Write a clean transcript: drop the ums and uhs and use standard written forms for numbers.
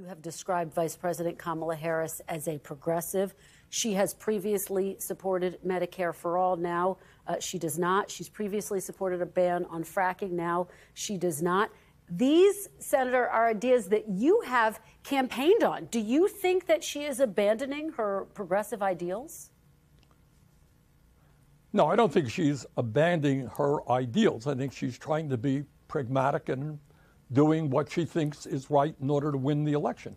You have described Vice President Kamala Harris as a progressive. She has previously supported Medicare for all. Now she does not. She's previously supported a ban on fracking. Now she does not. These, Senator, are ideas that you have campaigned on. Do you think that she is abandoning her progressive ideals? No, I don't think she's abandoning her ideals. I think she's trying to be pragmatic and doing what she thinks is right in order to win the election.